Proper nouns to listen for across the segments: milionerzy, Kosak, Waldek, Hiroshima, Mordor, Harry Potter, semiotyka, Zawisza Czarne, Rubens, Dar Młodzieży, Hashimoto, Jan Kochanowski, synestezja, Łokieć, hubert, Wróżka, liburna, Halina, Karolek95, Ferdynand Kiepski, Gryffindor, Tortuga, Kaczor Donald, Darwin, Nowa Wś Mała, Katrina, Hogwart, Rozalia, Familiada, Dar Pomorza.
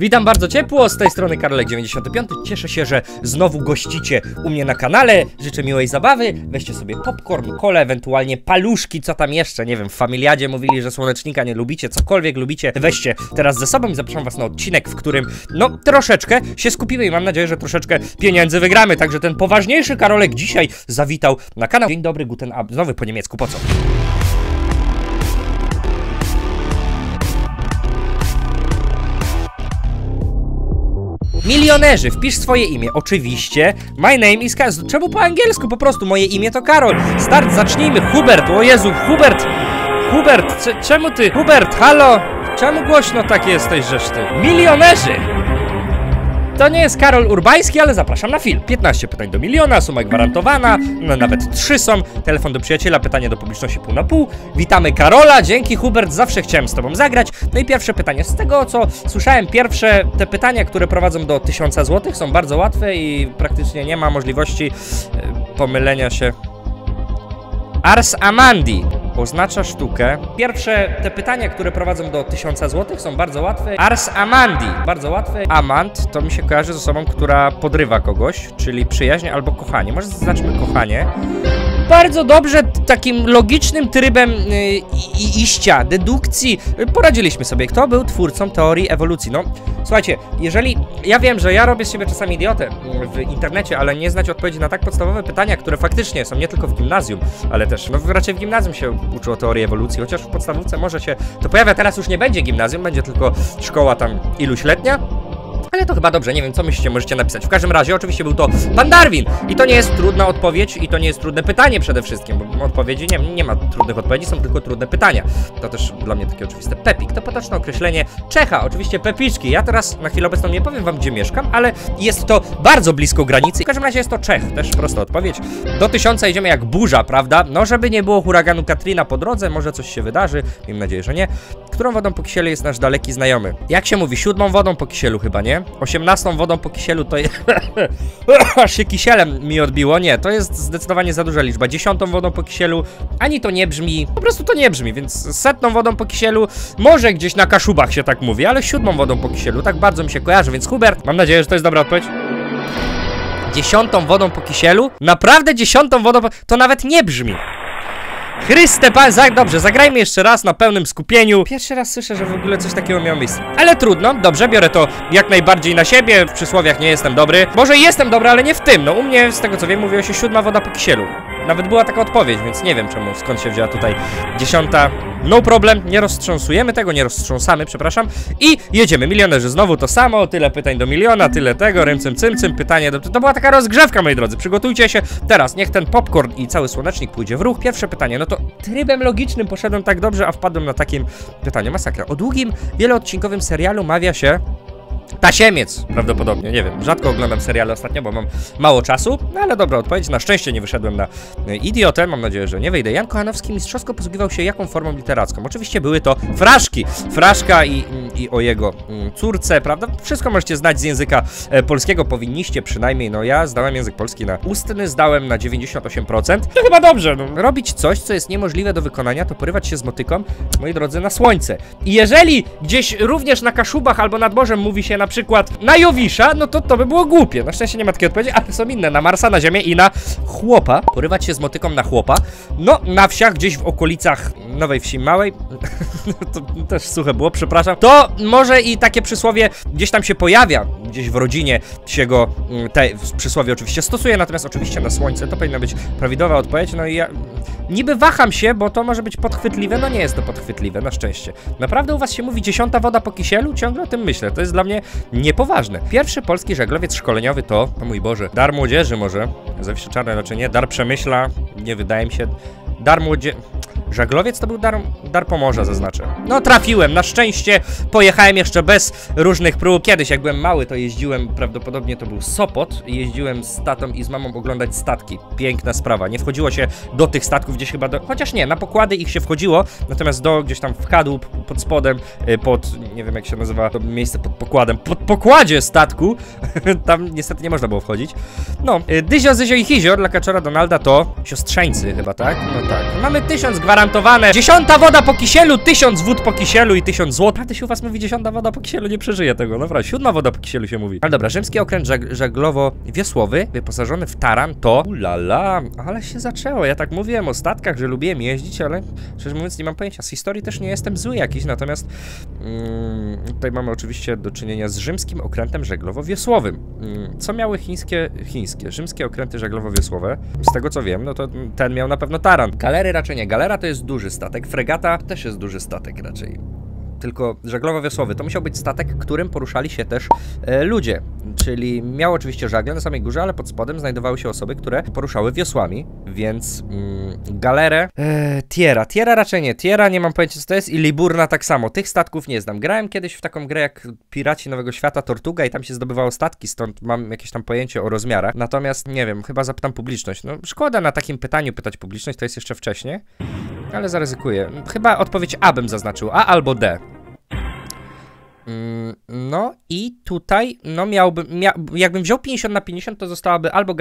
Witam bardzo ciepło, z tej strony Karolek95. Cieszę się, że znowu gościcie u mnie na kanale. Życzę miłej zabawy. Weźcie sobie popcorn, kolę, ewentualnie paluszki, co tam jeszcze. Nie wiem, w familiadzie mówili, że słonecznika nie lubicie, cokolwiek lubicie. Weźcie teraz ze sobą i zapraszam was na odcinek, w którym no troszeczkę się skupimy i mam nadzieję, że troszeczkę pieniędzy wygramy. Także ten poważniejszy Karolek dzisiaj zawitał na kanał. Dzień dobry, guten Abend. Znowu po niemiecku, po co? Milionerzy, wpisz swoje imię, oczywiście. My name is Karol. Czemu po angielsku? Po prostu moje imię to Karol. Start, zacznijmy. Hubert, o Jezu, Hubert. Hubert, czemu ty? Hubert, halo. Czemu głośno tak jesteś, żeż ty? Milionerzy. To nie jest Karol Urbański, ale zapraszam na film. 15 pytań do miliona, suma gwarantowana, no, nawet 3 są. Telefon do przyjaciela, pytanie do publiczności pół na pół. Witamy Karola, dzięki Hubert, zawsze chciałem z tobą zagrać. No i pierwsze pytanie, z tego co słyszałem, pierwsze te pytania, które prowadzą do 1000 zł są bardzo łatwe i praktycznie nie ma możliwości pomylenia się. Ars Amandi oznacza sztukę. Pierwsze te pytania, które prowadzą do 1000 zł są bardzo łatwe. Ars Amandi, bardzo łatwe. Amant to mi się kojarzy z osobą, która podrywa kogoś, czyli przyjaźń albo kochanie. Może zaznaczmy kochanie. Bardzo dobrze, takim logicznym trybem iścia, dedukcji poradziliśmy sobie, kto był twórcą teorii ewolucji. No, słuchajcie, jeżeli... Ja wiem, że ja robię z siebie czasami idiotę w internecie, ale nie znać odpowiedzi na tak podstawowe pytania, które faktycznie są nie tylko w gimnazjum, ale też... No, raczej w gimnazjum się uczyło teorii ewolucji, chociaż w podstawówce może się to pojawia. Teraz już nie będzie gimnazjum, będzie tylko szkoła tam iluśletnia. Ale to chyba dobrze, nie wiem co myślicie, możecie napisać. W każdym razie oczywiście był to pan Darwin. I to nie jest trudna odpowiedź i to nie jest trudne pytanie przede wszystkim, bo odpowiedzi nie ma trudnych odpowiedzi, są tylko trudne pytania. To też dla mnie takie oczywiste. Pepik to potoczne określenie Czecha, oczywiście Pepiczki. Ja teraz na chwilę obecną nie powiem wam gdzie mieszkam, ale jest to bardzo blisko granicy. W każdym razie jest to Czech, też prosta odpowiedź. Do 1000 idziemy jak burza, prawda? No żeby nie było huraganu Katrina po drodze, może coś się wydarzy, mam nadzieję, że nie. Którą wodą po kisielu jest nasz daleki znajomy? Jak się mówi, 7. wodą po kisielu chyba, nie? 18. wodą po kisielu to jest... Aż się kisielem mi odbiło, nie, to jest zdecydowanie za duża liczba. 10. wodą po kisielu, ani to nie brzmi, po prostu to nie brzmi, więc 100. wodą po kisielu, może gdzieś na Kaszubach się tak mówi, ale 7. wodą po kisielu, tak bardzo mi się kojarzy, więc Hubert, mam nadzieję, że to jest dobra odpowiedź. 10. wodą po kisielu? Naprawdę 10. wodą po... To nawet nie brzmi. Chryste, pan, dobrze, zagrajmy jeszcze raz na pełnym skupieniu. Pierwszy raz słyszę, że w ogóle coś takiego miało miejsce. Ale trudno, dobrze, biorę to jak najbardziej na siebie. W przysłowiach nie jestem dobry. Może jestem dobry, ale nie w tym. No u mnie, z tego co wiem, mówiło się 7. woda po kisielu. Nawet była taka odpowiedź, więc nie wiem czemu, skąd się wzięła tutaj 10. No problem, nie roztrząsujemy tego, nie roztrząsamy, przepraszam. I jedziemy, milionerzy, znowu to samo, tyle pytań do miliona, tyle tego, rymcym cymcym, pytanie do... To była taka rozgrzewka, moi drodzy, przygotujcie się. Teraz niech ten popcorn i cały słonecznik pójdzie w ruch. Pierwsze pytanie, no to trybem logicznym poszedłem tak dobrze, a wpadłem na takim pytanie, masakra. O długim, wieloodcinkowym serialu mawia się... Tasiemiec, prawdopodobnie, nie wiem, rzadko oglądam seriale ostatnio, bo mam mało czasu, no ale dobra odpowiedź, na szczęście nie wyszedłem na idiotę, mam nadzieję, że nie wyjdę. Jan Kochanowski mistrzowsko posługiwał się jaką formą literacką? Oczywiście były to fraszki, fraszka i o jego córce, prawda? Wszystko możecie znać z języka polskiego, powinniście przynajmniej, no ja zdałem język polski na ustny, zdałem na 98%, to chyba dobrze, no. Robić coś, co jest niemożliwe do wykonania, to porywać się z motyką, moi drodzy, na słońce. I jeżeli gdzieś również na Kaszubach albo nad morzem mówi się na przykład na Jowisza, no to by było głupie. Na szczęście nie ma takiej odpowiedzi, ale są inne. Na Marsa, na Ziemię i na chłopa. Porywać się z motyką na chłopa. No, na wsiach, gdzieś w okolicach Nowej Wsi Małej. To też suche było, przepraszam. To może i takie przysłowie gdzieś tam się pojawia. Gdzieś w rodzinie się go te przysłowie oczywiście stosuje, natomiast oczywiście na słońce. To powinna być prawidłowa odpowiedź. No i ja niby waham się, bo to może być podchwytliwe. No nie jest to podchwytliwe, na szczęście. Naprawdę u was się mówi 10. woda po kisielu? Ciągle o tym myślę. To jest dla mnie niepoważne. Pierwszy polski żaglowiec szkoleniowy to, o mój Boże, Dar Młodzieży może, Zawisze Czarne raczej nie, Dar Przemyśla, nie wydaje mi się, Dar Młodzieży, żaglowiec to był Dar Pomorza zaznaczę. No trafiłem, na szczęście pojechałem jeszcze bez różnych prób. Kiedyś jak byłem mały to jeździłem, prawdopodobnie to był Sopot, jeździłem z tatą i z mamą oglądać statki. Piękna sprawa, nie wchodziło się do tych statków gdzieś chyba do... Chociaż nie, na pokłady ich się wchodziło, natomiast do gdzieś tam w kadłub, pod spodem, pod, nie wiem jak się nazywa, to miejsce pod pokładem, pod pokładzie statku, tam niestety nie można było wchodzić. No, Dyzio, Zyzio i Hizior dla Kaczora Donalda to siostrzeńcy chyba, tak? No tak. Mamy 1000 gwarancji. gwarantowane. 10. woda po kisielu, 1000 wód po kisielu i 1000 zł. Prawda się u was mówi 10. woda po kisielu? Nie przeżyję tego, dobra. 7. woda po kisielu się mówi. Ale dobra, rzymski okręt żaglowo-wiosłowy wyposażony w taran to... Ulala, ale się zaczęło. Ja tak mówiłem o statkach, że lubiłem jeździć, ale szczerze mówiąc nie mam pojęcia. Z historii też nie jestem zły jakiś, natomiast tutaj mamy oczywiście do czynienia z rzymskim okrętem żaglowo-wiosłowym. Co miały rzymskie okręty żaglowo-wiosłowe? Z tego co wiem, no to ten miał na pewno taran. Galery raczej nie. Galera to jest duży statek, fregata też jest duży statek raczej. Tylko żaglowo-wiosłowy to musiał być statek, którym poruszali się też ludzie. Czyli miał oczywiście żagle na samej górze, ale pod spodem znajdowały się osoby, które poruszały wiosłami, więc galerę, tiera raczej nie, tiera nie mam pojęcia co to jest i liburna tak samo, tych statków nie znam. Grałem kiedyś w taką grę jak Piraci Nowego Świata, Tortuga i tam się zdobywało statki, stąd mam jakieś tam pojęcie o rozmiarach, natomiast nie wiem, chyba zapytam publiczność, no szkoda na takim pytaniu pytać publiczność, to jest jeszcze wcześnie, ale zaryzykuję, chyba odpowiedź A bym zaznaczył, A albo D. No i tutaj, no jakbym wziął 50/50, to zostałaby albo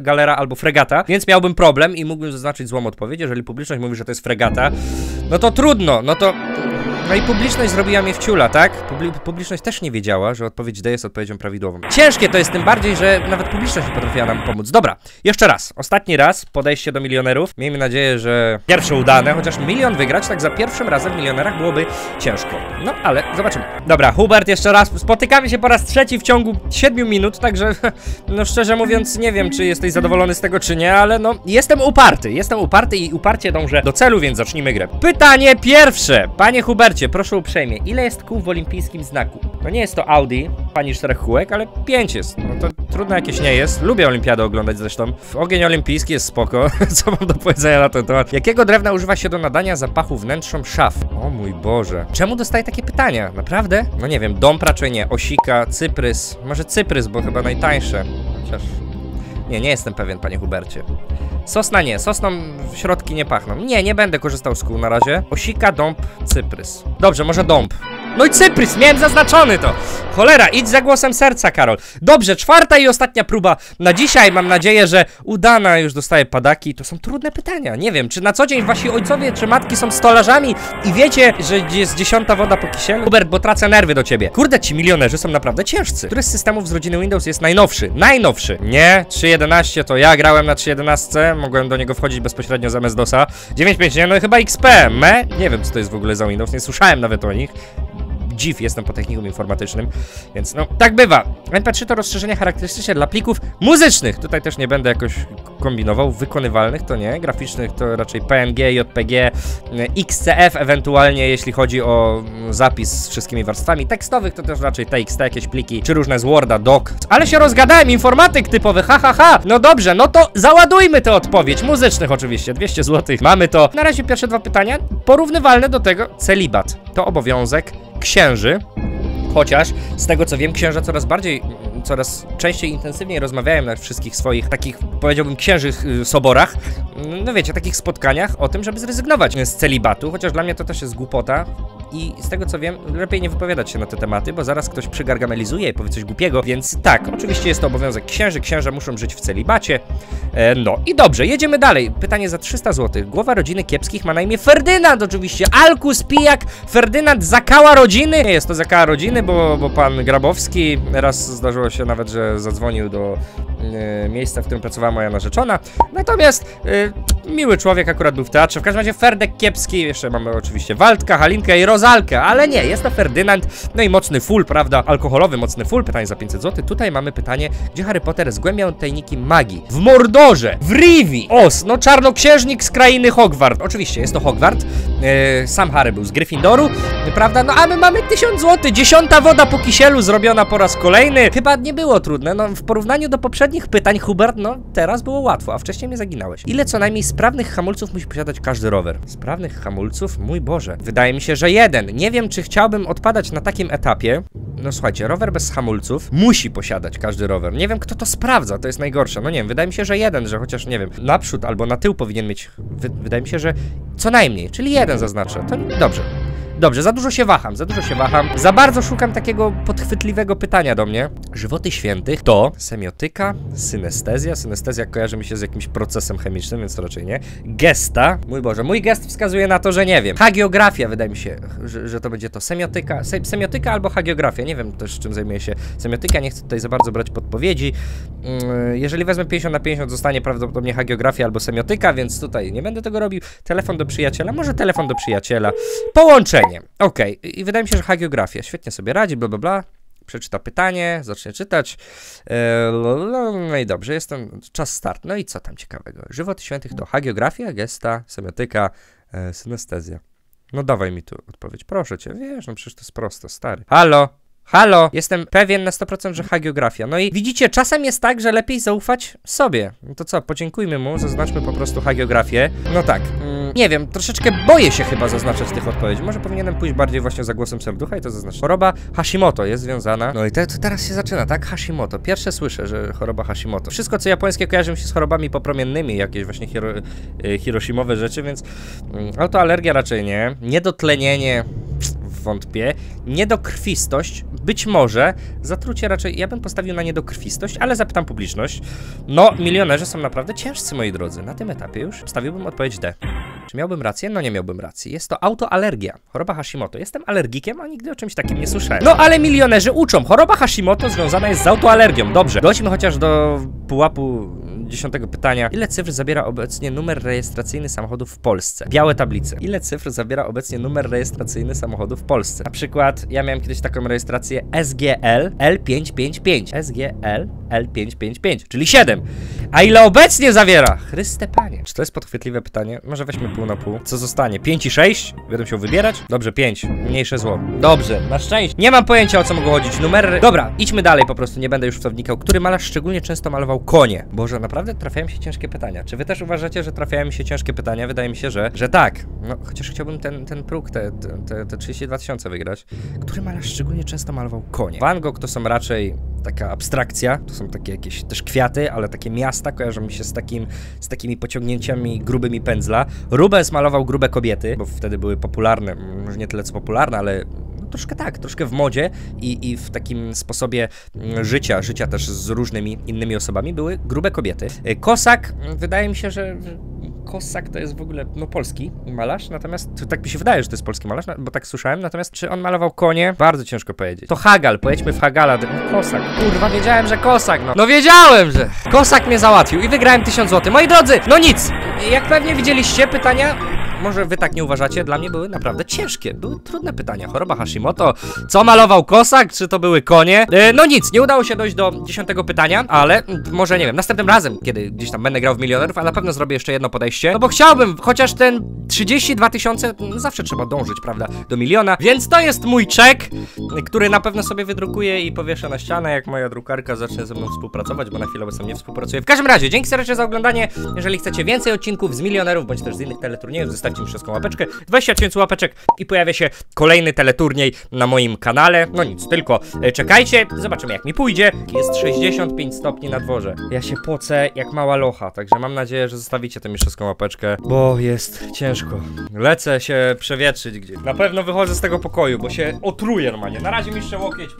galera, albo fregata, więc miałbym problem i mógłbym zaznaczyć złą odpowiedź, jeżeli publiczność mówi, że to jest fregata, no to trudno, no to... No i publiczność zrobiła mnie w ciula, tak? Publiczność też nie wiedziała, że odpowiedź D jest odpowiedzią prawidłową. Ciężkie to jest tym bardziej, że nawet publiczność nie potrafiła nam pomóc. Dobra, jeszcze raz, ostatni raz podejście do milionerów. Miejmy nadzieję, że pierwsze udane, chociaż milion wygrać tak za pierwszym razem w milionerach byłoby ciężko. No, ale zobaczymy. Dobra, Hubert jeszcze raz, spotykamy się po raz trzeci w ciągu 7 minut, także no szczerze mówiąc nie wiem, czy jesteś zadowolony z tego, czy nie, ale no jestem uparty i uparcie dążę do celu, więc zacznijmy grę. Pytanie pierwsze, panie Hubert, proszę uprzejmie, ile jest kół w olimpijskim znaku? No nie jest to Audi, pani 4 kółek, ale 5 jest. No to trudno jakieś nie jest. Lubię olimpiadę oglądać zresztą. Ogień olimpijski jest spoko. Co mam do powiedzenia na ten temat? Jakiego drewna używa się do nadania zapachu wnętrzom szaf? O mój Boże. Czemu dostaję takie pytania? Naprawdę? No nie wiem, dąb raczej nie. Osika, cyprys. Może cyprys, bo chyba najtańsze. Chociaż... Nie jestem pewien, panie Hubercie. Sosna nie, sosną środki nie pachną. Nie będę korzystał z kół na razie. Osika, dąb, cyprys. Dobrze, może dąb. No i cyprys, miałem zaznaczony to. Cholera, idź za głosem serca, Karol. Dobrze, 4. i ostatnia próba na dzisiaj. Mam nadzieję, że udana. Już dostaję padaki. To są trudne pytania. Nie wiem, czy na co dzień wasi ojcowie czy matki są stolarzami i wiecie, że jest 10. woda po kisielu? Hubert, bo tracę nerwy do ciebie. Kurde, ci milionerzy są naprawdę ciężcy. Który z systemów z rodziny Windows jest najnowszy? Najnowszy. Nie, 3.11 to ja grałem na 3.11. Mogłem do niego wchodzić bezpośrednio zamiast DOSa. 9.5, no chyba XP. Me? Nie wiem, co to jest w ogóle za Windows. Nie słyszałem nawet o nich. Dziw jestem po technikum informatycznym, więc no, tak bywa. MP3 to rozszerzenie charakterystyczne dla plików muzycznych. Tutaj też nie będę jakoś kombinował. Wykonywalnych to nie, graficznych to raczej PNG, JPG, XCF ewentualnie, jeśli chodzi o zapis z wszystkimi warstwami. Tekstowych to też raczej TXT, jakieś pliki, czy różne z Worda, doc. Ale się rozgadałem, informatyk typowy, ha, ha, ha. No dobrze, no to załadujmy tę odpowiedź. Muzycznych oczywiście, 200 zł. Mamy to. Na razie pierwsze 2 pytania porównywalne do tego. Celibat to obowiązek księży, chociaż z tego co wiem, księża coraz częściej, intensywniej rozmawiałem na wszystkich swoich takich, powiedziałbym, księżych soborach, no wiecie, takich spotkaniach o tym, żeby zrezygnować z celibatu, chociaż dla mnie to też jest głupota i z tego co wiem, lepiej nie wypowiadać się na te tematy, bo zaraz ktoś przygargamelizuje i powie coś głupiego, więc tak, oczywiście jest to obowiązek księży, księża muszą żyć w celibacie, no i dobrze, jedziemy dalej. Pytanie za 300 zł. Głowa rodziny Kiepskich ma na imię Ferdynand oczywiście, Alkus, pijak, Ferdynand, zakała rodziny, nie jest to zakała rodziny, bo pan Grabowski, raz zdarzyło się nawet, że zadzwonił do miejsca, w którym pracowała moja narzeczona, natomiast miły człowiek akurat był w teatrze, w każdym razie Ferdek Kiepski, jeszcze mamy oczywiście Waldka, Halinkę i Rozalkę, ale nie, jest to Ferdynand, no i mocny full, prawda, alkoholowy mocny full, pytanie za 500 zł, tutaj mamy pytanie, gdzie Harry Potter zgłębiał tajniki magii? W Mordorze, w Rivii, Os, no czarnoksiężnik z krainy Hogwart, oczywiście jest to Hogwart, sam Harry był z Gryffindoru, prawda, no a my mamy 1000 zł, 10. woda po kisielu zrobiona po raz kolejny, chyba nie było trudne, no w porównaniu do poprzednich pytań, Hubert, no teraz było łatwo, a wcześniej mnie zaginałeś. Ile co najmniej sprawnych hamulców musi posiadać każdy rower? Sprawnych hamulców? Mój Boże. Wydaje mi się, że 1. Nie wiem, czy chciałbym odpadać na takim etapie. No słuchajcie, rower bez hamulców musi posiadać każdy rower. Nie wiem, kto to sprawdza, to jest najgorsze. No nie wiem, wydaje mi się, że 1, że chociaż, nie wiem, naprzód albo na tył powinien mieć... Wydaje mi się, że co najmniej, czyli 1 zaznaczę. To dobrze. Dobrze, za dużo się waham. Za bardzo szukam takiego podchwytliwego pytania do mnie. Żywoty świętych to semiotyka, synestezja. Synestezja kojarzy mi się z jakimś procesem chemicznym, więc to raczej nie. Gesta. Mój Boże, mój gest wskazuje na to, że nie wiem. Hagiografia, wydaje mi się, że to będzie to. Semiotyka, semiotyka albo hagiografia. Nie wiem też, czym zajmuje się semiotyka. Nie chcę tutaj za bardzo brać podpowiedzi. Jeżeli wezmę 50/50, zostanie prawdopodobnie hagiografia albo semiotyka, więc tutaj nie będę tego robił. Telefon do przyjaciela. Może telefon do przyjaciela. Połączenie. Okej. I wydaje mi się, że hagiografia. Świetnie sobie radzi, bla, bla, bla. Przeczyta pytanie, zacznie czytać. No i dobrze, jestem. Czas start. No i co tam ciekawego? Żywoty świętych to hagiografia, gesta, semiotyka, synestezja. No dawaj mi tu odpowiedź. Proszę cię, wiesz, no przecież to jest prosto, stary. Halo? Halo, jestem pewien na 100%, że hagiografia. No i widzicie, czasem jest tak, że lepiej zaufać sobie. No to co, podziękujmy mu, zaznaczmy po prostu hagiografię. No tak, nie wiem, troszeczkę boję się chyba zaznaczać tych odpowiedzi. Może powinienem pójść bardziej właśnie za głosem serducha i to zaznaczyć. Choroba Hashimoto jest związana. No i to teraz się zaczyna, tak? Hashimoto. Pierwsze słyszę, że choroba Hashimoto. Wszystko, co japońskie, kojarzy mi się z chorobami popromiennymi, jakieś właśnie hiroshimowe rzeczy, więc autoalergia raczej nie. Niedotlenienie. Wątpię. Niedokrwistość, być może, zatrucie raczej, ja bym postawił na niedokrwistość, ale zapytam publiczność. No, milionerzy są naprawdę ciężcy, moi drodzy. Na tym etapie już stawiłbym odpowiedź D. Czy miałbym rację? No nie miałbym racji. Jest to autoalergia. Choroba Hashimoto. Jestem alergikiem, a nigdy o czymś takim nie słyszałem. No, ale milionerzy uczą. Choroba Hashimoto związana jest z autoalergią. Dobrze, dojdźmy chociaż do pułapu 10. pytania. Ile cyfr zabiera obecnie numer rejestracyjny samochodów w Polsce? Białe tablice. Ile cyfr zabiera obecnie numer rejestracyjny samochodów w Polsce? Na przykład ja miałem kiedyś taką rejestrację SGL L555. SGL L555, czyli 7. A ile obecnie zawiera? Chryste panie. Czy to jest podchwytliwe pytanie? Może weźmy pół na pół. Co zostanie? 5 i 6? Będę musiał wybierać? Dobrze, 5. Mniejsze zło. Dobrze, na szczęście. Nie mam pojęcia, o co mogło chodzić. Numery... Dobra, idźmy dalej po prostu. Nie będę już w to wnikał. Który malarz szczególnie często malował konie? Boże, naprawdę trafiają się ciężkie pytania. Czy wy też uważacie, że trafiają mi się ciężkie pytania? Wydaje mi się, że tak. No, chociaż chciałbym ten próg, te 32 000 wygrać. Który malarz szczególnie często malował konie? Van Gogh to są raczej taka abstrakcja. To są takie jakieś też kwiaty, ale takie miasta kojarzą mi się z takimi pociągnięciami grubymi pędzla. Rubens malował grube kobiety, bo wtedy były popularne. Może nie tyle co popularne, ale... Troszkę tak, troszkę w modzie i w takim sposobie życia też z różnymi innymi osobami były grube kobiety. Kosak, wydaje mi się, że Kosak to jest w ogóle, no, polski malarz, natomiast, tak mi się wydaje, że to jest polski malarz, bo tak słyszałem, natomiast czy on malował konie? Bardzo ciężko powiedzieć. To Hagal, pojedźmy w Hagala, Kosak, kurwa, wiedziałem, że Kosak, no wiedziałem, że Kosak mnie załatwił i wygrałem 1000 zł. Moi drodzy, no nic, jak pewnie widzieliście, pytania... Może wy tak nie uważacie, dla mnie były naprawdę ciężkie. Były trudne pytania, choroba Hashimoto. Co malował Kosak, czy to były konie? No nic, nie udało się dojść do 10. pytania. Ale może, nie wiem, następnym razem, kiedy gdzieś tam będę grał w milionerów, a na pewno zrobię jeszcze jedno podejście. No bo chciałbym, chociaż ten 32 000, no zawsze trzeba dążyć, prawda, do miliona. Więc to jest mój czek, który na pewno sobie wydrukuję i powieszę na ścianę, jak moja drukarka zacznie ze mną współpracować, bo na chwilę obecną nie współpracuje. W każdym razie, dzięki serdecznie za oglądanie. Jeżeli chcecie więcej odcinków z milionerów, bądź też z innych teleturniejów, dajcie mi wszystką łapeczkę, 20 000 łapeczek i pojawia się kolejny teleturniej na moim kanale. No nic, tylko czekajcie, zobaczymy, jak mi pójdzie. Jest 65 stopni na dworze. Ja się pocę jak mała locha, także mam nadzieję, że zostawicie tę mi wszystką łapeczkę, bo jest ciężko. Lecę się przewietrzyć gdzieś. Na pewno wychodzę z tego pokoju, bo się otruję normalnie. Na razie mi jeszcze łokieć.